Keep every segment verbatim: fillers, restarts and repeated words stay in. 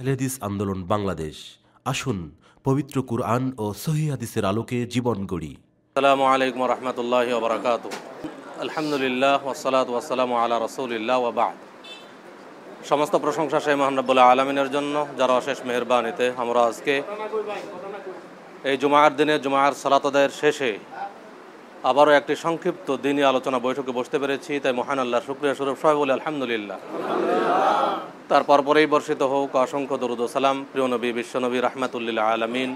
আহলেহাদীছ আন্দোলন বাংলাদেশ। আসুন পবিত্র কুরআন ও সহিহ হাদিসের আলোকে জীবন গড়ি। আসসালামু আলাইকুম ওয়া রাহমাতুল্লাহি ওয়া বারাকাতুহু। আলহামদুলিল্লাহ ওয়া সালাতু ওয়া সালামু আলা রাসূলিল্লাহ ওয়া বা'দ। সমস্ত প্রশংসা সেই মহান রব্বুল আলামিনের জন্য, যার অশেষ মেহেরবানিতে আমরা আজকে এই জুমার দিনে জুমার সালাত আদায়ের শেষে আবারও একটি সংক্ষিপ্ত দিনই আলোচনা বৈঠকে বসতে পেরেছি। তাই মহান আল্লাহর শুকরিয়া স্বরূপ সবাই বলি আলহামদুলিল্লাহ। তার পরপরেই বর্ষিত হোক অসংখ্য দরুদ ও সালাম প্রিয় নবী বিশ্বনবী রাহমাতুল লিল আলামিন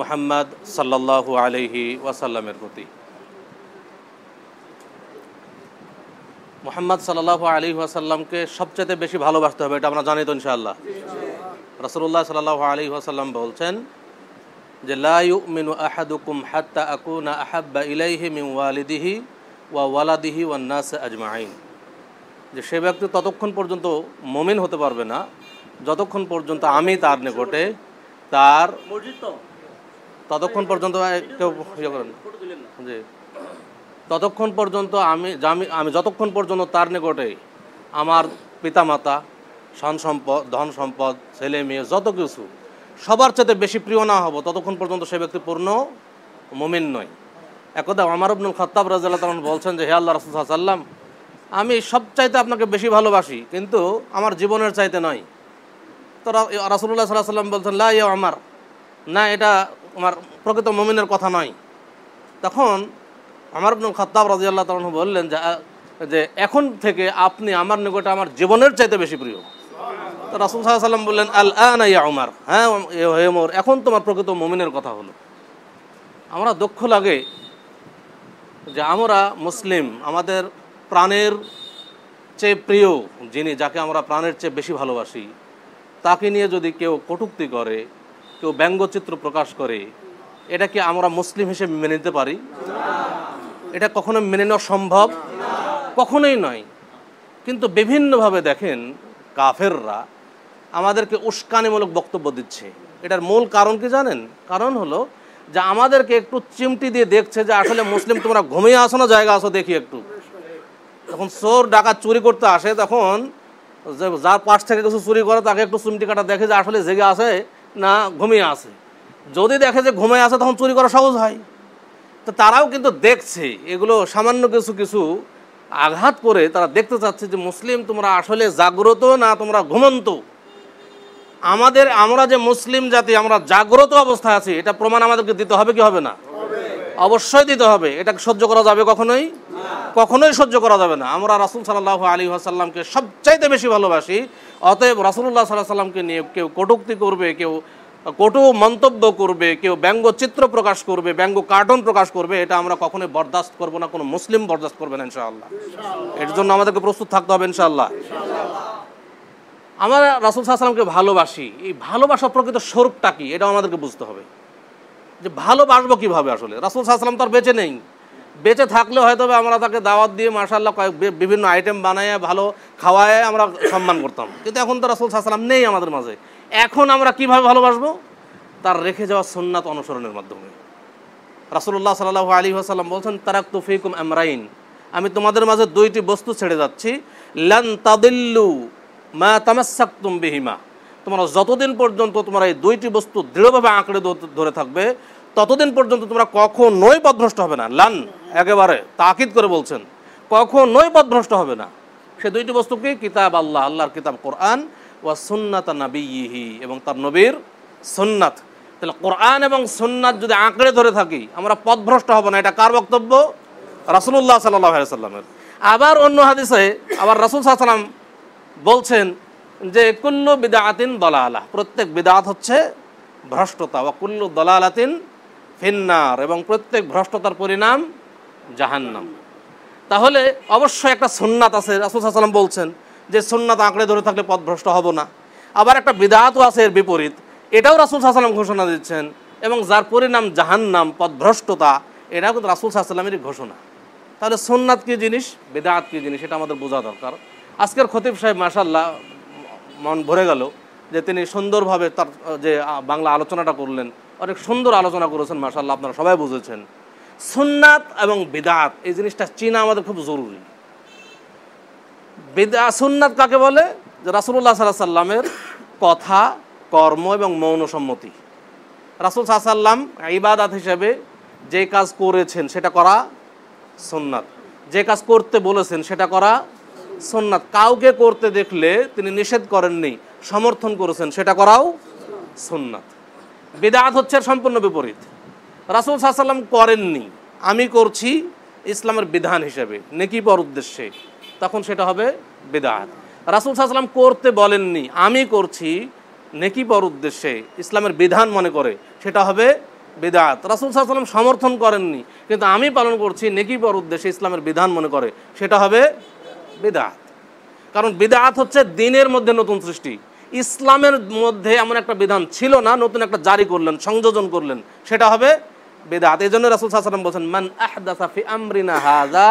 মুহাম্মদ সাল্লাল্লাহু আলাইহি ওয়াসাল্লামের প্রতি। মুহাম্মদ সাল্লাল্লাহু আলাইহি ওয়াসাল্লামকে সবচেয়ে বেশি ভালোবাসতে হবে, এটা আমরা জানি তো ইনশাআল্লাহ। রাসূলুল্লাহ সাল্লাল্লাহু আলাইহি ওয়াসাল্লাম বলছেন যে লা ইউমিনু আহাদুকুম হাত্তা আকুনা আহাব্বা ইলাইহি মিন ওয়ালিদিহি ওয়া ওয়ালাদিহি ওয়ান নাস আজমাইন। যে সে ব্যক্তি ততক্ষণ পর্যন্ত মুমিন হতে পারবে না যতক্ষণ পর্যন্ত আমি তার নিকটে তার ততক্ষণ পর্যন্ত কেউ ইয়ে করেন জি ততক্ষণ পর্যন্ত আমি আমি যতক্ষণ পর্যন্ত তার নিকটে আমার পিতামাতা, সন সম্পদ, ধন সম্পদ, ছেলে মেয়ে যত কিছু সবার চাইতে বেশি প্রিয় না হব ততক্ষণ পর্যন্ত সে ব্যক্তি পূর্ণ মুমিন নয়। একদা ওমর ইবনে খাত্তাব রাদিয়াল্লাহু তাআলা বলছেন যে হে আল্লাহর রাসূল সাল্লাল্লাহু আলাইহি ওয়াসাল্লাম, আমি সব চাইতে আপনাকে বেশি ভালোবাসি কিন্তু আমার জীবনের চাইতে নয়। তো রাসূলুল্লাহ সাল্লাল্লাহু আলাইহি ওয়াসাল্লাম বলছেন লা ইয়া ওমর, না এটা আমার প্রকৃত মুমিনের কথা নয়। তখন ওমর ইবনে খাত্তাব রাদিয়াল্লাহু তাআলা বললেন যে এখন থেকে আপনি আমার নিকটে আমার জীবনের চাইতে বেশি প্রিয়। তো রাসূল সাল্লাল্লাহু আলাইহি ওয়াসাল্লাম বললেন আল আনা ইয়া ওমর, হ্যাঁ হে ওমর এখন তোমার প্রকৃত মুমিনের কথা হলো। আমরা দুঃখ লাগে যে আমরা মুসলিম, আমাদের প্রাণের চেয়ে প্রিয় যিনি, যাকে আমরা প্রাণের চেয়ে বেশি ভালোবাসি, তাকে নিয়ে যদি কেউ কটূক্তি করে, কেউ ব্যঙ্গচিত্র প্রকাশ করে, এটা কি আমরা মুসলিম হিসেবে মেনে নিতে পারি? এটা কখনো মেনে নেওয়া সম্ভব কখনোই নয়। কিন্তু বিভিন্নভাবে দেখেন কাফেররা আমাদেরকে উস্কানিমূলক বক্তব্য দিচ্ছে। এটার মূল কারণ কি জানেন? কারণ হলো যে আমাদেরকে একটু চিমটি দিয়ে দেখছে যে আসলে মুসলিম তোমরা ঘুমিয়ে আসো না জায়গা আসো দেখি একটু। যখন চোর ডাকাত চুরি করতে আসে তখন যে যার পাশ থেকে কিছু চুরি করে তাকে একটু চিমটি কাটা দেখে যে আসলে জেগে আসে না ঘুমিয়ে আসে। যদি দেখে যে ঘুমিয়ে আসে তখন চুরি করা সহজ হয়। তো তারাও কিন্তু দেখছে এগুলো সামান্য কিছু কিছু আঘাত করে তারা দেখতে চাচ্ছে যে মুসলিম তোমরা আসলে জাগ্রত না তোমরা ঘুমন্ত। আমাদের আমরা যে মুসলিম জাতি আমরা জাগ্রত অবস্থায় আছি এটা প্রমাণ আমাদেরকে দিতে হবে কি হবে না? অবশ্যই দিতে হবে। এটাকে সহ্য করা যাবে কখনোই কখনোই সহ্য করা যাবে না। আমরা রাসূল সাল্লাল্লাহু আলাইহি ওয়াসাল্লামকে সবচাইতে বেশি ভালোবাসি। অতএব রাসূলুল্লাহ সাল্লাল্লাহু আলাইহি ওয়াসাল্লামকে নিয়ে কেউ কটূক্তি করবে, কেউ কটু মন্তব্য করবে, কেউ ব্যঙ্গচিত্র প্রকাশ করবে, ব্যঙ্গ কার্টুন প্রকাশ করবে, এটা আমরা কখনোই বরদাস্ত করবো না, কোনো মুসলিম বরদাস্ত করবে না ইনশাআল্লাহ। এর জন্য আমাদেরকে প্রস্তুত থাকতে হবে ইনশাআল্লাহ। আমরা রাসূল সাল্লাল্লাহু আলাইহি ওয়াসাল্লামকে ভালোবাসি, এই ভালোবাসার প্রকৃত স্বরূপটা কি এটাও আমাদেরকে বুঝতে হবে যে ভালোবাসবো কীভাবে। আসলে রাসূল সাল্লাল্লাহু আলাইহি ওয়াসাল্লাম তো আর বেঁচে নেই, বেঁচে থাকলে হয়তো আমরা তাকে দাওয়াত দিয়ে মাশাআল্লাহ কয়েক বিভিন্ন আইটেম বানায় ভালো খাওয়ায় আমরা সম্মান করতাম, কিন্তু এখন তো রাসূল সাল্লাল্লাহু আলাইহি ওয়াসাল্লাম নেই আমাদের মাঝে। এখন আমরা কীভাবে ভালোবাসবো? তার রেখে যাওয়া সুন্নাত অনুসরণের মাধ্যমে। রাসূলুল্লাহ সাল্লাল্লাহু আলাইহি ওয়াসাল্লাম বলছেন তারাকতু ফিকুম আমরাইন, আমি তোমাদের মাঝে দুইটি বস্তু ছেড়ে যাচ্ছি। লান তাদিল্লু মা তামাসসাকতুম বিহিমা, তোমরা যতদিন পর্যন্ত তোমরা এই দুইটি বস্তু দৃঢ়ভাবে আঁকড়ে ধরে থাকবে ততদিন পর্যন্ত তোমরা কখনোই পথভ্রষ্ট হবে না। লান একেবারে তাকিদ করে বলছেন কখনোই পথভ্রষ্ট হবে না। সে দুইটি বস্তুকে কিতাব আল্লাহ, আল্লাহর কিতাব কোরআন, ওয়া সুন্নাতা নাবিয়িহি, এবং তার নবীর সুন্নাত। তাহলে কোরআন এবং সুন্নাত যদি আঁকড়ে ধরে থাকি আমরা পথভ্রষ্ট হব না। এটা কার বক্তব্য? রাসূলুল্লাহ সাল্লাল্লাহু আলাইহি ওয়াসাল্লামের। আবার অন্য হাদিসে আবার রাসূল সাল্লাল্লাহু আলাইহি ওয়াসাল্লাম বলছেন যে কুল্লু বিদআতিন দালালা, প্রত্যেক বিদআত হচ্ছে ভ্রষ্টতা। ওয়া কুল্লু দালালাতিন ফিন্নার, এবং প্রত্যেক ভ্রষ্টতার পরিণাম জাহান্নাম। তাহলে অবশ্যই একটা সুন্নাত আছে, রাসূল সাল্লাল্লাহু আলাইহি ওয়াসাল্লাম বলছেন যে সুন্নাত আঁকড়ে ধরে থাকলে পথভ্রষ্ট হব না। আবার একটা বিদআতও আছে এর বিপরীত, এটাও রাসূল সাল্লাল্লাহু আলাইহি ওয়াসাল্লাম ঘোষণা দিচ্ছেন, এবং যার পরিণাম জাহান্নাম, পথভ্রষ্টতা, এটাও কিন্তু রাসূল সাল্লাল্লাহু আলাইহি ওয়াসাল্লামেরই ঘোষণা। তাহলে সুন্নাত কী জিনিস, বিদআত কী জিনিস, এটা আমাদের বোঝা দরকার। আজকের খতিব সাহেব মাশাআল্লাহ মন ভরে গেল যে তিনি সুন্দরভাবে তার যে বাংলা আলোচনাটা করলেন, অনেক সুন্দর আলোচনা করেছেন মাশাআল্লাহ, আপনারা সবাই বুঝেছেন। সুন্নাত এবং বিদআত এই জিনিসটা চেনা আমাদের খুব জরুরি। বিদআত সুন্নাত কাকে বলে? যে রাসূলুল্লাহ সাল্লাল্লাহু আলাইহি ওয়াসাল্লামের কথা কর্ম এবং মৌন সম্মতি। রাসূল সাল্লাল্লাহু আলাইহি ওয়াসাল্লাম ইবাদত হিসেবে যে কাজ করেছেন সেটা করা সুন্নাত, যে কাজ করতে বলেছেন সেটা করা সুন্নাত। কাউকে করতে দেখলে তিনি নিষেধ করেননি, সমর্থন করেছেন, সেটা করাও সুন্নাত। বিদআত হচ্ছে সম্পূর্ণ বিপরীত। রাসূল সাল্লাল্লাহু আলাইহি ওয়াসাল্লাম করেননি, আমি করছি ইসলামের বিধান হিসেবে নেকি পাওয়ার উদ্দেশ্যে, তখন সেটা হবে বিদআত। রাসূল সাল্লাল্লাহু আলাইহি ওয়াসাল্লাম করতে বলেননি, আমি করছি নেকি পাওয়ার উদ্দেশ্যে ইসলামের বিধান মনে করে, সেটা হবে বিদআত। রাসূল সাল্লাল্লাহু আলাইহি ওয়াসাল্লাম সমর্থন করেননি, কিন্তু আমি পালন করছি নেকি পাওয়ার উদ্দেশ্যে ইসলামের বিধান মনে করে, সেটা হবে বিদআত। কারণ বিদআত হচ্ছে দ্বীনের মধ্যে নতুন সৃষ্টি। ইসলামের মধ্যে এমন একটা বিধান ছিল না, নতুন একটা জারি করলেন, সংযোজন করলেন, সেটা হবে বিদআত। এই জন্য রাসূল সাল্লাল্লাহু আলাইহি ওয়াসাল্লাম বলেন, মান আহদাসা ফি আমরিনা হাযা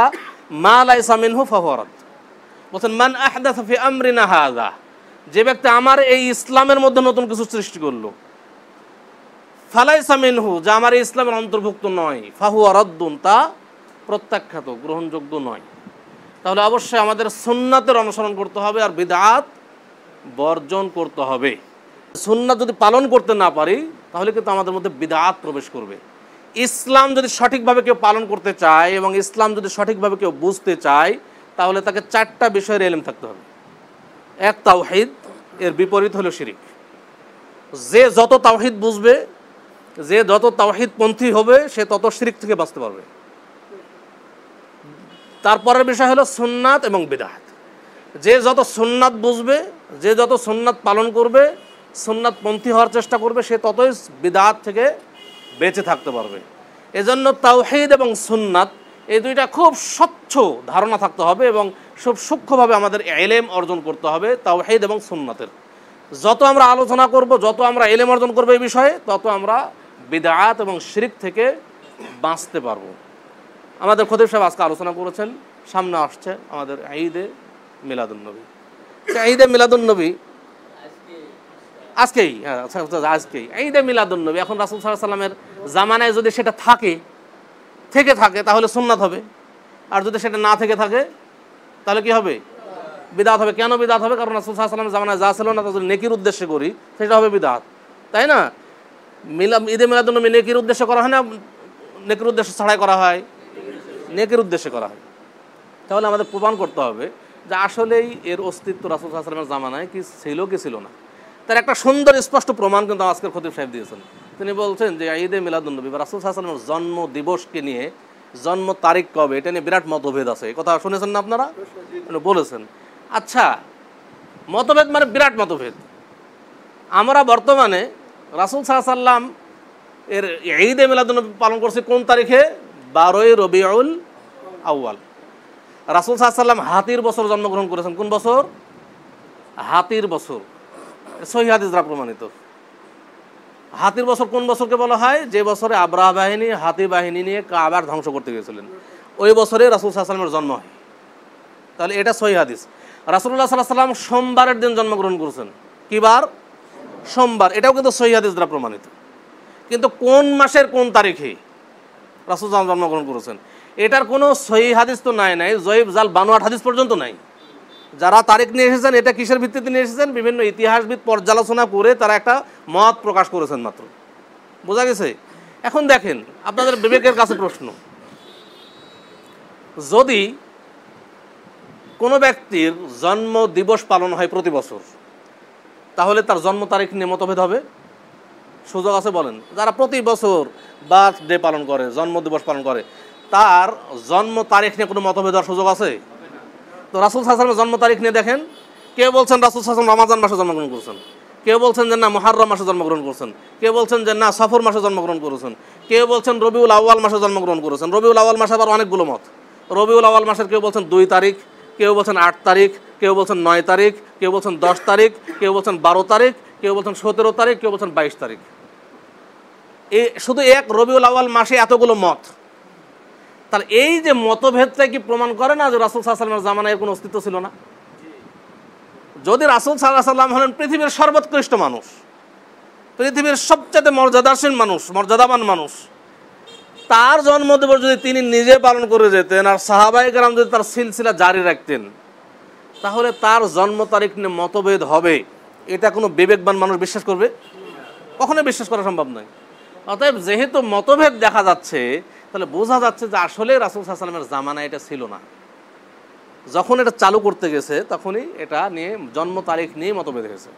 মা লাইসা মিনহু ফাহুয়া রাদ। বলেন মান আহদাসা ফি আমরিনা হাযা, যে ব্যক্তি আমার এই ইসলামের মধ্যে নতুন কিছু সৃষ্টি করলো, ফালাইসা মিনহু, যা আমার ইসলামের অন্তর্ভুক্ত নয়, ফাহুয়া রাদ্দুন, তা প্রত্যাখ্যাত, গ্রহণযোগ্য নয়। তাহলে অবশ্যই আমাদের সুন্নাতের অনুসরণ করতে হবে আর বিদআত বর্জন করতে হবে। সুন্নাত যদি পালন করতে না পারি তাহলে কিন্তু আমাদের মধ্যে বিদআত প্রবেশ করবে। ইসলাম যদি সঠিকভাবে কেউ পালন করতে চায় এবং ইসলাম যদি সঠিকভাবে কেউ বুঝতে চায় তাহলে তাকে চারটা বিষয়ের ইলম থাকতে হবে। এক, তাওহীদ, এর বিপরীত হলো শিরিক। যে যত তাওহীদ বুঝবে, যে যত তাওহীদপন্থী হবে, সে তত শিরিক থেকে বাঁচতে পারবে। তারপরের বিষয় হলো সুন্নাত এবং বিদআত। যে যত সুন্নাত বুঝবে, যে যত সুন্নাত পালন করবে, সুন্নাতপন্থী হওয়ার চেষ্টা করবে, সে ততই বিদআত থেকে বেঁচে থাকতে পারবে। এজন্য তাওহীদ এবং সুন্নাত এই দুইটা খুব স্বচ্ছ ধারণা থাকতে হবে এবং খুব সূক্ষ্মভাবে আমাদের ইলম অর্জন করতে হবে তাওহীদ এবং সুন্নাতের। যত আমরা আলোচনা করব, যত আমরা ইলম অর্জন করব এই বিষয়ে, তত আমরা বিদআত এবং শিরক থেকে বাঁচতে পারব। আমাদের খতিব সাহেব আজকে আলোচনা করেছেন, সামনে আসছে আমাদের ঈদে মিলাদুন্নবী। ঈদে মিলাদুন্নবী আজকেই, হ্যাঁ আজকেই ঈদে মিলাদুন্নবী। এখন রাসূল সাল্লাল্লাহু আলাইহি সাল্লামের জামানায় যদি সেটা থাকে থেকে থাকে তাহলে সুন্নাত হবে, আর যদি সেটা না থেকে থাকে তাহলে কি হবে? বিদআত হবে। কেন বিদআত হবে? কারণ রাসূল সাল্লাল্লাহু আলাইহি সাল্লামের জামানায় যা ছিল না তা যদি নেকির উদ্দেশ্যে করি সেটা হবে বিদআত, তাই না? মিলা ঈদে মিলাদুন্নবী নেকির উদ্দেশ্যে করা হয় না, নেকির উদ্দেশ্যে ছাড়াই করা হয়? নেকির উদ্দেশ্যে করা হয়। তাহলে আমাদের প্রমাণ করতে হবে যে আসলেই এর অস্তিত্ব রাসূল সাল্লাল্লাহু আলাইহি সাল্লামের জামানায় কি ছিল কি ছিল না। তার একটা সুন্দর স্পষ্ট প্রমাণ কিন্তু আজকের খতিব সাহেব দিয়েছেন। তিনি বলছেন যে ঈদে মিলাদুন্নবী বা রাসূল সাল্লাল্লাহু আলাইহি সাল্লামের জন্ম দিবসকে নিয়ে, জন্ম তারিখ কবে এটা নিয়ে বিরাট মতভেদ আছে। এই কথা শুনেছেন না আপনারা? বলেছেন আচ্ছা, মতভেদ মানে বিরাট মতভেদ। আমরা বর্তমানে রাসূল সাল্লাল্লাহু আলাইহি সাল্লাম এর ঈদে মিলাদুন্নবী পালন করছি কোন তারিখে? বারোই রবিউল আউয়াল। রাসূল সাল্লাল্লাহু আলাইহি সাল্লাম হাতির বছর জন্মগ্রহণ করেছেন। কোন বছর? হাতির বছর। সহিহ হাদিস দ্বারা প্রমাণিত। হাতির বছর কোন বছরকে বলা হয়? যে বছরে আবরাহ বাহিনী হাতি বাহিনী নিয়ে কাবার ধ্বংস করতে গিয়েছিলেন, ওই বছরে রাসূল সাল্লাল্লাহু আলাইহি সাল্লামের জন্ম হয়। তাহলে এটা সহিহ হাদিস। রাসূলুল্লাহ সাল্লাল্লাহু আলাইহি সাল্লাম সোমবারের দিন জন্মগ্রহণ করেছেন। কি বার? সোমবার। এটাও কিন্তু সহিহ হাদিস দ্বারা প্রমাণিত। কিন্তু কোন মাসের কোন তারিখে রাসূল সাল্লাল্লাহু আলাইহি সাল্লাম জন্মগ্রহণ করেছেন এটার কোনো সহিহ হাদিস তো নাই নাই জয়ীব জাল বানোয়াট হাদিস পর্যন্ত নাই। যারা তারিখ নিয়ে এসেছেন এটা কিসের ভিত্তিতে নিয়ে এসেছেন? বিভিন্ন ইতিহাসবিদ পর্যালোচনা করে তারা একটা মত প্রকাশ করেছেন মাত্র। বোঝা গেছে? এখন দেখেন, আপনাদের বিবেকের কাছে প্রশ্ন, যদি কোনো ব্যক্তির জন্ম দিবস পালন হয় প্রতি বছর তাহলে তার জন্ম তারিখ নিয়ে মতভেদ হবে? সুযোগ আছে বলেন। যারা প্রতি বছর বার্থডে পালন করে, জন্ম দিবস পালন করে, তার জন্ম তারিখ নিয়ে কোনো মতভেদ হওয়ার সুযোগ আছে? তো রাসূল সাল্লাল্লাহু আলাইহি সাল্লামের জন্ম তারিখ নিয়ে দেখেন, কেউ বলছেন রাসূল সাল্লাল্লাহু আলাইহি সাল্লাম রমাজান মাসে জন্মগ্রহণ করেছেন, কেউ বলছেন যে না মুহররম মাসে জন্মগ্রহণ করেছেন, কেউ বলছেন যে না সফর মাসে জন্মগ্রহণ করেছেন, কেউ বলছেন রবিউল আউয়াল মাসে জন্মগ্রহণ করেছেন। রবিউল আউয়াল মাসে আবার অনেকগুলো মত। রবিউল আউয়াল মাসের কেউ বলছেন দুই তারিখ, কেউ বলছেন আট তারিখ, কেউ বলছেন নয় তারিখ, কেউ বলছেন দশ তারিখ, কেউ বলছেন বারো তারিখ, কেউ বলছেন সতেরো তারিখ, কেউ বলছেন বাইশ তারিখ। এ শুধু এক রবিউল আউয়াল মাসে এতগুলো মত। তাহলে এই যে মতভেদটা কি প্রমাণ করে না যে রাসূল সাল্লাল্লাহু আলাইহি সাল্লামের জামানায় কোনো অস্তিত্ব ছিল না? যদি রাসূল সাল্লাল্লাহু আলাইহি সাল্লাম হলেন পৃথিবীর সর্বোৎকৃষ্ট মানুষ, পৃথিবীর সবচেয়ে মর্যাদাসীন মানুষ, মর্যাদাবান মানুষ, তার জন্মদিবস যদি তিনি নিজে পালন করে যেতেন আর সাহাবায়ে কেরাম যদি তার সিলসিলা জারি রাখতেন তাহলে তার জন্ম তারিখ নিয়ে মতভেদ হবে। এটা কোনো বিবেকবান মানুষ বিশ্বাস করবে? কখনোই বিশ্বাস করা সম্ভব নয়। অতএব যেহেতু মতভেদ দেখা যাচ্ছে, তাহলে বোঝা যাচ্ছে যে আসলে রাসূল সাল্লাল্লাহু আলাইহি ওয়াসাল্লামের জামানায় এটা ছিল না। যখন এটা চালু করতে গেছে তখনই এটা নিয়ে জন্ম তারিখ নিয়ে মতভেদ হয়েছে।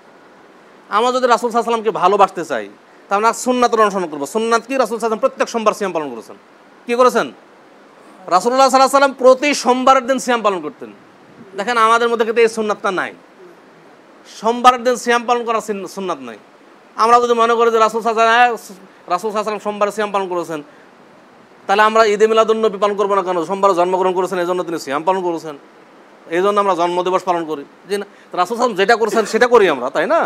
আমরা যদি রাসূল সাল্লাল্লাহু আলাইহি ওয়াসাল্লামকে ভালোবাসতে চাই তাহলে আমরা সুন্নাতের অনুসরণ করবো। সুন্নাত কি? রাসূল সাল্লাল্লাহু আলাইহি ওয়াসাল্লাম প্রত্যেক সোমবার সিয়াম পালন করেছেন। কী করেছেন? রাসূলুল্লাহ সাল্লাল্লাহু আলাইহি ওয়াসাল্লাম প্রতি সোমবারের দিন সিয়াম পালন করতেন। দেখেন আমাদের মধ্যে কিন্তু এই সুন্নাতটা নাই, সোমবারের দিন সিয়াম পালন করা সুন্নাত নাই। আমরা যদি মনে করি যে রাসূল সাল্লাল্লাহু আলাইহি ওয়াসাল্লাম সোমবারে সিয়াম পালন করেছেন, তাহলে আমরা ঈদে মিলাদুন্নবী পালন করবো না কেন? সোমবারে জন্মগ্রহণ করেছেন, এই জন্য তিনি সিয়াম পালন করেছেন, এই জন্য আমরা জন্মদিবস পালন করি। জি না, রাসূল সাল্লাম যেটা করেছেন সেটা করি আমরা, তাই না?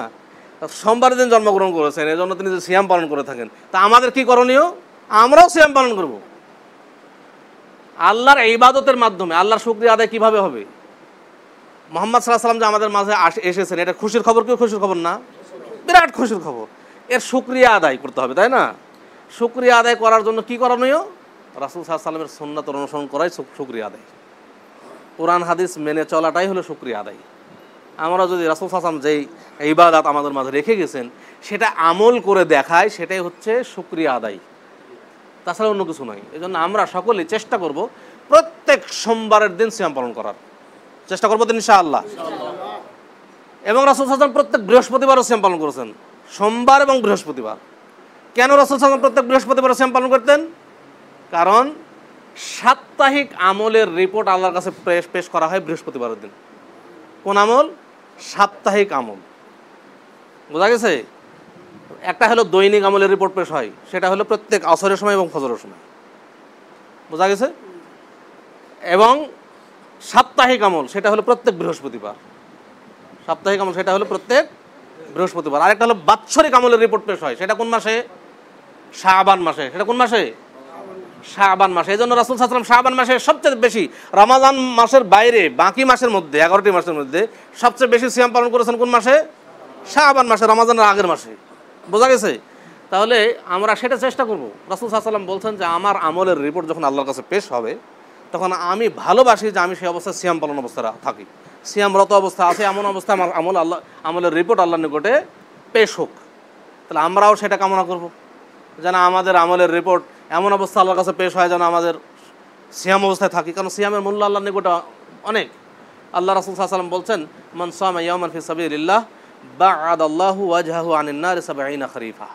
সোমবারের দিন জন্মগ্রহণ করেছেন, এই জন্য তিনি যদি সিয়াম পালন করে থাকেন, তা আমাদের কী করণীয়? আমরাও সিয়াম পালন করব। আল্লাহর ইবাদতের মাধ্যমে আল্লাহর শুকরিয়া আদায় কীভাবে হবে? মুহাম্মদ সাল্লাল্লাহু আলাইহি ওয়াসাল্লাম যে আমাদের মাঝে এসেছেন, এটা খুশির খবর। কেউ খুশির খবর না, বিরাট খুশির খবর। এর শুকরিয়া আদায় করতে হবে, তাই না? শুকরিয়া আদায় করার জন্য কী করণীয়? রাসূল সাল্লাল্লাহু আলাইহি ওয়াসাল্লামের সুন্নাত অনুসরণ করাই শুকরিয়া আদায়। কোরআন হাদিস মেনে চলাটাই হলো শুকরিয়া আদায়। আমরা যদি রাসূল সাল্লাল্লাহু আলাইহি ওয়াসাল্লাম যেই ইবাদত আমাদের মাঝে রেখে গেছেন সেটা আমল করে দেখায়, সেটাই হচ্ছে শুকরিয়া আদায়, তাছাড়া অন্য কিছু নয়। এই জন্য আমরা সকলেই চেষ্টা করব প্রত্যেক সোমবারের দিন সিয়াম পালন করার চেষ্টা করবো তো ইনশাআল্লাহ। এবং রাসূল সাল্লাল্লাহু আলাইহি ওয়াসাল্লাম প্রত্যেক বৃহস্পতিবারও সিয়াম পালন করেছেন, সোমবার এবং বৃহস্পতিবার। কেন রাসূল সাল্লাল্লাহু আলাইহি ওয়াসাল্লাম প্রত্যেক বৃহস্পতিবারও সিয়াম পালন করতেন? কারণ সাপ্তাহিক আমলের রিপোর্ট আল্লাহর কাছে পেশ পেশ করা হয় বৃহস্পতিবারের দিন। কোন আমল? সাপ্তাহিক আমল। বোঝা গেছে? একটা হলো দৈনিক আমলের রিপোর্ট পেশ হয়, সেটা হলো প্রত্যেক আসরের সময় এবং ফজরের সময়। বোঝা গেছে? এবং সাপ্তাহিক আমল সেটা হলো প্রত্যেক বৃহস্পতিবার। সাপ্তাহিক আমল সেটা হলো প্রত্যেক বৃহস্পতিবার। আরেকটা হলো বাৎসরিক আমলের রিপোর্ট পেশ হয়, সেটা কোন মাসে? শাবান মাসে। সেটা কোন মাসে? শাবান মাসে। এই জন্য রাসূল সাল্লাল্লাহু আলাইহি ওয়াসাল্লাম শাবান মাসে সবচেয়ে বেশি, রমাজান মাসের বাইরে বাকি মাসের মধ্যে এগারোটি মাসের মধ্যে সবচেয়ে বেশি সিয়াম পালন করেছেন। কোন মাসে? শাবান মাসে, রমাজানের আগের মাসে। বোঝা গেছে? তাহলে আমরা সেটা চেষ্টা করব। রাসূল সাল্লাল্লাহু আলাইহি ওয়াসাল্লাম বলছেন যে আমার আমলের রিপোর্ট যখন আল্লাহর কাছে পেশ হবে তখন আমি ভালোবাসি যে আমি সেই অবস্থায় সিয়াম পালন অবস্থায় থাকি, সিয়ামরত অবস্থা আছে, এমন অবস্থা আমার আমল আল্লাহ আমলের রিপোর্ট আল্লাহর নিকটে পেশ হোক। তাহলে আমরাও সেটা কামনা করব যেন আমাদের আমলের রিপোর্ট এমন অবস্থা আল্লাহর কাছে পেশ হয় যেন আমাদের সিয়াম অবস্থায় থাকি। কারণ সিয়ামের মূল্য আল্লাহর নিকটে অনেক। আল্লাহ রাসূল সাল্লাল্লাহু আলাইহি ওয়াসাল্লাম বলছেন মান সামা ইয়ামান ফি সাবিলিল্লাহ বাআদাল্লাহু ওয়াজহাহু আনিন নার সাবঈনা খরিফা।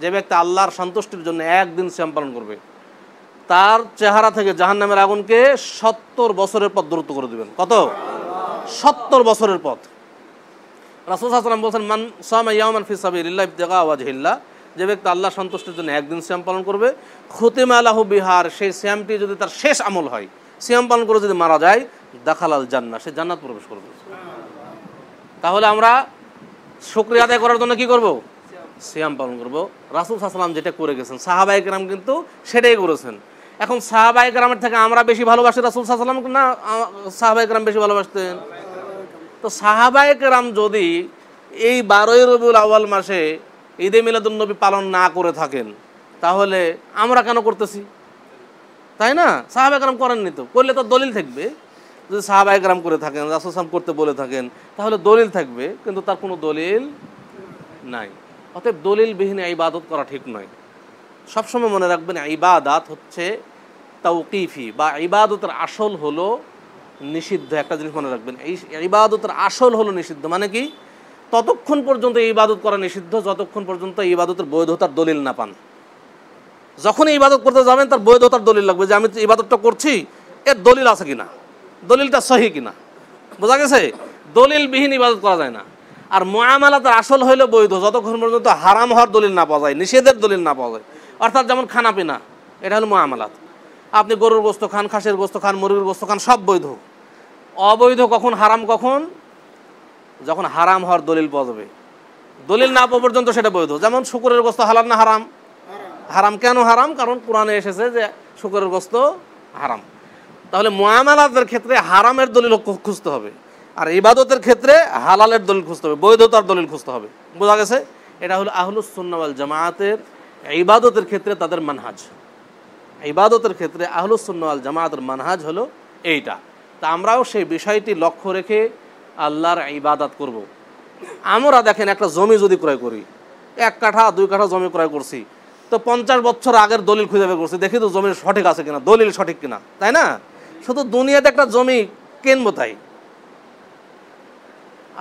যে ব্যক্তি আল্লাহর সন্তুষ্টির জন্য একদিন সিয়াম পালন করবে তার চেহারা থেকে জাহান্নামের আগুনকে সত্তর বছরের পথ দূরত্ব করে দেবেন। কত? সত্তর বছরের পথ। রাসূল সাল্লাল্লাহু আলাইহি ওয়াসাল্লাম বলছেন মান সামা ইয়ামান ফি সাবিলিল্লাহ ইবতিগা ওয়াজহিল্লাহ। যে ব্যক্তি আল্লাহ সন্তুষ্টির জন্য একদিন সিয়াম পালন করবে খুতিমা লাহু বিহার, সেই সিয়ামটি যদি তার শেষ আমল হয়, সিয়াম পালন করে যদি মারা যায় দাখালাল জান্নাহ, সে জান্নাত প্রবেশ করবে। তাহলে আমরা শুকরিয়া আদায় করার জন্য কি করব? সিয়াম পালন করব। রাসূল সাল্লাল্লাহু আলাইহি ওয়াসাল্লাম যেটা করে গেছেন, সাহাবায়ে কেরাম কিন্তু সেটাই করেছেন। এখন সাহাবায়ে কেরামের থেকে আমরা বেশি ভালোবাসি রাসূল সাল্লাল্লাহু আলাইহি ওয়াসাল্লাম না সাহাবায়ে কেরাম বেশি ভালোবাসতেন? তো সাহাবায়ে কেরাম যদি এই বারোই রবিউল আউয়াল মাসে ঈদে মিলাদুন্নবী পালন না করে থাকেন তাহলে আমরা কেন করতেছি, তাই না? সাহাবায়ে কেরাম করেননি, তো করলে তো দলিল থাকবে। যদি সাহাবায়ে কেরাম করে থাকেন, রাসূল সাল্লাল্লাহু আলাইহি ওয়াসাল্লাম করতে বলে থাকেন, তাহলে দলিল থাকবে, কিন্তু তার কোনো দলিল নাই। অতএব দলিলবিহীন ইবাদত করা ঠিক নয়। সবসময় মনে রাখবেন ইবাদত হচ্ছে তাওকিফি, বা ইবাদতের আসল হলো নিষিদ্ধ। একটা জিনিস মনে রাখবেন, এই ইবাদতের আসল হলো নিষিদ্ধ। মানে কি? ততক্ষণ পর্যন্ত ইবাদত করা নিষিদ্ধ যতক্ষণ পর্যন্ত ইবাদতের বৈধতার দলিল না পান। যখন ইবাদত করতে যাবেন তার বৈধতার দলিল লাগবে, যে আমি ইবাদতটা করছি এর দলিল আছে কিনা, দলিলটা সহি কিনা। বোঝা গেছে? দলিলবিহীন ইবাদত করা যায় না। আর মুআমালাতের আসল হইলো বৈধ যতক্ষণ পর্যন্ত হারাম হওয়ার দলিল না পাওয়া যায়, নিষেধের দলিল না পাওয়া যায়। অর্থাৎ যেমন খানা পিনা, এটা হলো মুআমালাত। আপনি গরুর গোস্ত খান, খাসির গোস্ত খান, মুরগির গোস্ত খান, সব বৈধ। অবৈধ কখন? হারাম কখন? যখন হারাম হওয়ার দলিল পাওয়া যাবে। দলিল না পাওয়া পর্যন্ত সেটা বৈধ। যেমন শুকরের গোস্ত হালাল না হারাম? হারাম। কেন হারাম? কারণ কোরআনে এসেছে যে শুকরের গোস্ত হারাম। তাহলে মুআমালাতের ক্ষেত্রে হারামের দলিল খুঁজতে হবে, আর ইবাদতের ক্ষেত্রে হালালের দলিল খুঁজতে হবে, বৈধতার দলিল খুঁজতে হবে। বোঝা গেছে? এটা হলো আহলুস সুন্নাহ ওয়াল জামাআতের ইবাদতের ক্ষেত্রে তাদের মানহাজ। ইবাদতের ক্ষেত্রে আহলুস সুন্নাহ ওয়াল জামাআতের মানহাজ হলো এইটা। তা আমরাও সেই বিষয়টি লক্ষ্য রেখে আল্লাহর ইবাদত করব। আমরা দেখেন একটা জমি যদি ক্রয় করি এক কাঠা দুই কাঠা জমি ক্রয় করছি তো পঞ্চাশ বছর আগের দলিল খুঁজে বের করছি দেখি তো জমি সঠিক আছে কিনা, দলিল সঠিক কিনা, তাই না? শুধু দুনিয়াতে একটা জমি কিনবো তাই।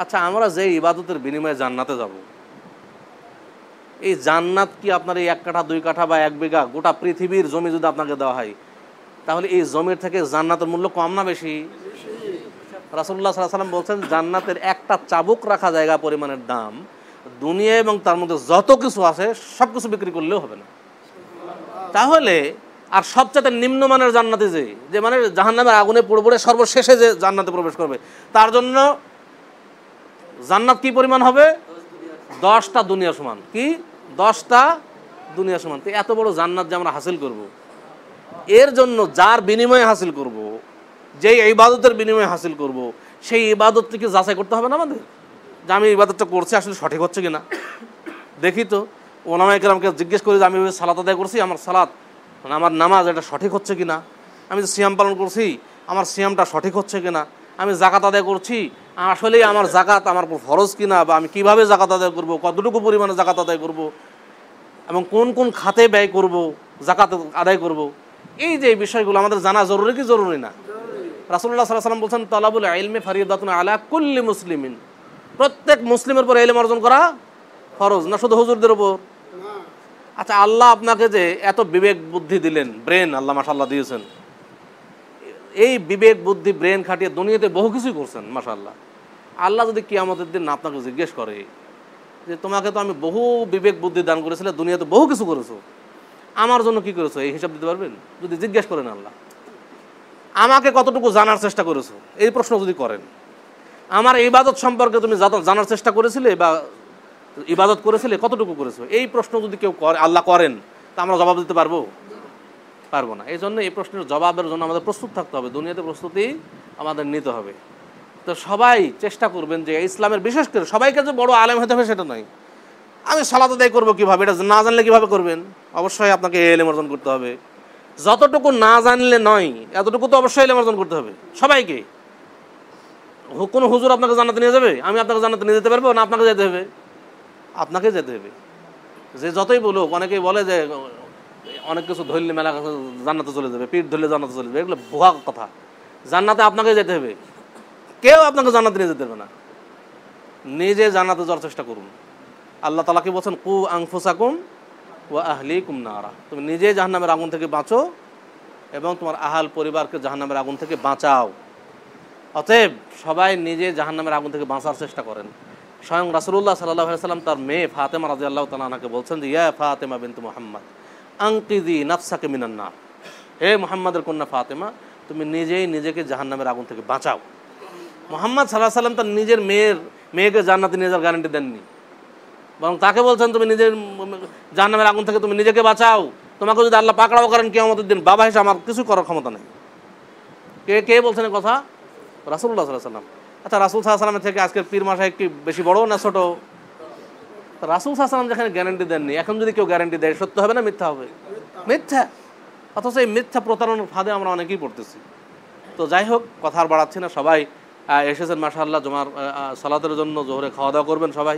আচ্ছা আমরা যে ইবাদতের বিনিময়ে জান্নাতে যাব, এই জান্নাত কি আপনার এই এক কাঠা দুই কাঠা বা এক বিঘা গোটা পৃথিবীর জমি যদি আপনাকে দেওয়া হয় তাহলে এই জমির থেকে জান্নাতের মূল্য কম না বেশি? রাসূলুল্লাহ সাল্লাল্লাহু আলাইহি ওয়াসাল্লাম বলছেন জান্নাতের একটা চাবুক রাখা জায়গা পরিমাণের দাম দুনিয়া এবং তার মধ্যে যত কিছু আছে সব কিছু বিক্রি করলেও হবে না। তাহলে আর সবচেয়ে নিম্নমানের জান্নাতে যে যে মানে জাহান্নামের আগুনে পুড়ে পুড়ে সর্বশেষে যে জান্নাতে প্রবেশ করবে তার জন্য জান্নাত কি পরিমাণ হবে? দশটা দুনিয়া সমান। কি দশটা দুনিয়া সমান। তো এত বড় জান্নাত যে আমরা হাসিল করব, এর জন্য যার বিনিময়ে হাসিল করব, যেই ইবাদতের বিনিময়ে হাসিল করব, সেই ইবাদতটিকে যাচাই করতে হবে না আমাদের যে আমি ইবাদতটা করছি আসলে সঠিক হচ্ছে কিনা। দেখি তো ওলামায়ে কেরামকে জিজ্ঞেস করি যে আমি সালাত আদায় করছি, আমার সালাত মানে আমার নামাজ এটা সঠিক হচ্ছে কিনা, আমি যে সিয়াম পালন করছি আমার সিয়ামটা সঠিক হচ্ছে কিনা, আমি জাকাত আদায় করছি আসলে আমার জাকাত আমার ফরজ কিনা, বা আমি কিভাবে জাকাত আদায় করব, কতটুকু পরিমাণে জাকাত আদায় করব এবং কোন কোন খাতে ব্যয় করব জাকাত আদায় করব, এই যে বিষয়গুলো আমাদের জানা জরুরি কি জরুরি না? রাসূলুল্লাহ সাল্লাল্লাহু আলাইহি ওয়াসাল্লাম বলেছেন তালাবুল ইলমি ফরিদাতুন আলা কুল্লি মুসলিমিন, প্রত্যেক মুসলিমের উপর ইলম অর্জন করা ফরজ, না শুধু হুজুরদের উপর। আচ্ছা আল্লাহ আপনাকে যে এত বিবেক বুদ্ধি দিলেন, ব্রেন আল্লাহ মাশাআল্লাহ দিয়েছেন, এই বিবেক বুদ্ধি ব্রেন খাটিয়ে দুনিয়াতে বহু কিছুই করছেন মাশাআল্লাহ। আল্লাহ যদি কিয়ামতের দিন আপনাকে জিজ্ঞেস করে যে তোমাকে তো আমি বহু বিবেক বুদ্ধি দান করেছিল, দুনিয়াতে বহু কিছু করেছো, আমার জন্য কি করেছো, এই হিসাব দিতে পারবেন? যদি জিজ্ঞেস করেন আল্লাহ আমাকে কতটুকু জানার চেষ্টা করেছো, এই প্রশ্ন যদি করেন আমার ইবাদত সম্পর্কে তুমি জানার চেষ্টা করেছিলে বা ইবাদত করেছিলে কতটুকু করেছো, এই প্রশ্ন যদি কেউ করে আল্লাহ করেন তা আমরা জবাব দিতে পারবো? পারবো না। এই জন্য এই প্রশ্নের জবাবের জন্য আমাদের প্রস্তুত থাকতে হবে, দুনিয়াতে প্রস্তুতি আমাদের নিতে হবে। তো সবাই চেষ্টা করবেন যে ইসলামের বিশেষ করে সবাইকে যে বড় আলেম হতে হবে সেটা নয়, আমি সালাত আদায় করবো কীভাবে এটা না জানলে কীভাবে করবেন? অবশ্যই আপনাকে ইলম অর্জন করতে হবে, যতটুকু না জানলে নয় এতটুকু তো অবশ্যই ইলম অর্জন করতে হবে সবাইকে। কোনো হুজুর আপনাকে জানাতে নিয়ে যাবে আমি আপনাকে জানাতে নিয়ে যেতে পারবো না, আপনাকে যেতে হবে, আপনাকে যেতে হবে। যে যতই বলুক, অনেকেই বলে যে অনেক কিছু ধরলে মেলা জান্নাতে চলে যাবে, পিঠ ধরলে জান্নাতে চলে যাবে, এগুলো ভুয়া কথা। জান্নাতে আপনাকে যেতে হবে, কেউ আপনাকে জান্নাতে নিয়ে যেতে হবে না, নিজে জান্নাতে যাওয়ার চেষ্টা করুন। আল্লাহ তাআলা কি বলেন? কু আনফুসাকুম ওয়া আহলিকুম নারা, তুমি নিজে জাহান্নামের আগুন থেকে বাঁচো এবং তোমার আহাল পরিবারকে জাহান্নামের আগুন থেকে বাঁচাও। অতএব সবাই নিজে জাহান্নামের আগুন থেকে বাঁচার চেষ্টা করেন। স্বয়ং রাসূলুল্লাহ সাল্লাল্লাহু আলাইহি ওয়াসাল্লাম তার মেয়ে ফাতেমা রাদিয়াল্লাহু তাআলা আনহাকে বলছেন যে ইয়া ফাতেমা বিনত মুহাম্মদ আনকিজি নাফসাকে মিনান নার, হে মুহাম্মাদের কন্যা ফাতেমা তুমি নিজেই নিজেকে জাহান্নামের আগুন থেকে বাঁচাও। মুহাম্মদ সাল্লাল্লাহু আলাইহি ওয়াসাল্লাম তার নিজের মেয়ের মেয়েকে জান্নাতে নিয়ে যাওয়ার গ্যারান্টি দেননি, বরং তাকে বলছেন তুমি নিজের জাহান্নামের আগুন থেকে তুমি নিজেকে বাঁচাও, তোমাকে যদি আল্লাহ পাকড়াও করেন কিয়ামতের দিন বাবা হিসেবে আমার কিছু করার ক্ষমতা নেই। কে কে বলছেন এই কথা? রাসূলুল্লাহ সাল্লাল্লাহু আলাইহি ওয়াসাল্লাম। আচ্ছা রাসূল সাল্লাল্লাহু আলাইহি ওয়াসাল্লামের থেকে আজকের পীর মাশায়েখ একটু বেশি বড় না ছোট? রাসূল সাল্লাল্লাহু আলাইহি ওয়াসাল্লাম যেখানে গ্যারান্টি দেননি, এখন যদি কেউ গ্যারান্টি দেয় সত্য হবে না মিথ্যা হবে? মিথ্যা। অথচ এই মিথ্যা প্রতারণার ফাঁদে আমরা অনেকেই পড়তেছি। তো যাই হোক, কথা আর বাড়াচ্ছি না, সবাই এসেছেন মাশাআল্লাহ জুমার সালাতের জন্য, জোহরে খাওয়া দাওয়া করবেন সবাই।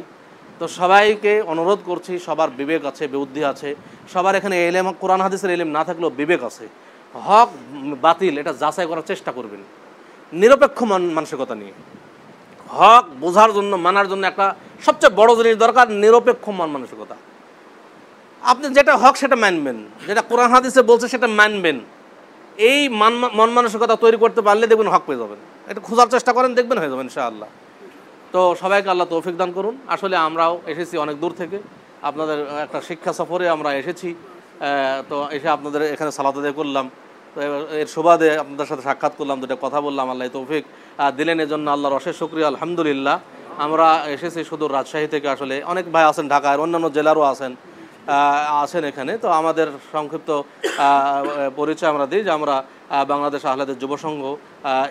তো সবাইকে অনুরোধ করছি, সবার বিবেক আছে, বুদ্ধি আছে, সবার এখানে ইলম কোরআন হাদিসের ইলম না থাকলেও বিবেক আছে, হক বাতিল এটা যাচাই করার চেষ্টা করবেন নিরপেক্ষ মানসিকতা নিয়ে। হক বোঝার জন্য মানার জন্য একটা সবচেয়ে বড় জিনিস দরকার নিরপেক্ষ মন মানসিকতা। আপনি যেটা হক সেটা মানবেন, যেটা কোরআন হাদিসে বলছে সেটা মানবেন, এই মান মন মানসিকতা তৈরি করতে পারলে দেখবেন হক পেয়ে যাবেন। এটা খোঁজার চেষ্টা করেন দেখবেন হয়ে যাবেন ইনশাআল্লাহ। তো সবাইকে আল্লাহ তৌফিক দান করুন। আসলে আমরাও এসেছি অনেক দূর থেকে, আপনাদের একটা শিক্ষা সফরে আমরা এসেছি, তো এসে আপনাদের এখানে সালাত আদায় করলাম, এর সুবাদে আপনাদের সাথে সাক্ষাৎ করলাম, দুটো কথা বললাম, আল্লাহ তৌফিক দিলেন, এজন্য আল্লাহর অশেষ শুকরিয়া আলহামদুলিল্লাহ। আমরা এসেছি শুধু রাজশাহী থেকে, আসলে অনেক ভাই আছেন ঢাকায়, অন্যান্য জেলারও আছেন আছেন এখানে। তো আমাদের সংক্ষিপ্ত পরিচয় আমরা দিই যে আমরা বাংলাদেশ আহলেহাদীছ যুবসংঘ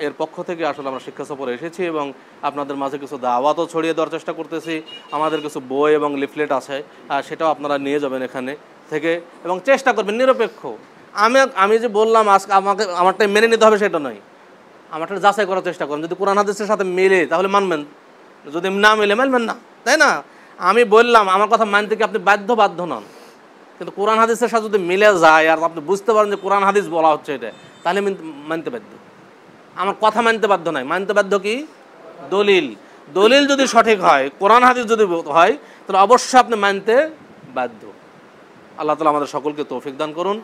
এর পক্ষ থেকে আসলে আমরা শিক্ষা সফরে এসেছি এবং আপনাদের মাঝে কিছু দাওয়াতও ছড়িয়ে দেওয়ার চেষ্টা করতেছি। আমাদের কিছু বই এবং লিফলেট আছে, সেটাও আপনারা নিয়ে যাবেন এখানে থেকে, এবং চেষ্টা করবেন নিরপেক্ষ। আমি আমি যে বললাম আজকে আমাকে আমারটা মেনে নিতে হবে সেটা নয়, আমারটা যাচাই করার চেষ্টা করুন, যদি কোরআন হাদিসের সাথে মেলে তাহলে মানবেন, যদি না মেলে মেলবেন না, তাই না? আমি বললাম আমার কথা মানতে কি আপনি বাধ্য বাধ্য নন, কিন্তু কোরআন হাদিসের সাথে যদি মিলে যায় আর আপনি বুঝতে পারেন যে কোরআন হাদিস বলা হচ্ছে এটা, তাহলে মানতে বাধ্য। আমার কথা মানতে বাধ্য নয়, মানতে বাধ্য কি দলিল। দলিল যদি সঠিক হয়, কোরআন হাদিস যদি হয়, তাহলে অবশ্যই আপনি মানতে বাধ্য। আল্লাহ তাআলা আমাদের সকলকে তৌফিক দান করুন,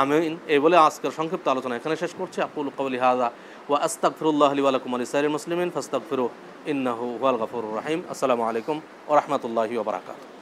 আমিন। এই বলে আজকের সংক্ষিপ্ত আলোচনা এখানে শেষ করছি। আকুলু কওলি হাযা ওয়া আস্তাগফিরুল্লাহ লি ওয়া লাকুম ওয়া লিসাইরিল মুসলিমিন ফাস্তাগফিরু ইন্নাহু হুয়াল গাফুরুর রাহিম। আসসালামু আলাইকুম ওয়া রাহমাতুল্লাহি ওয়া বারাকাতুহু।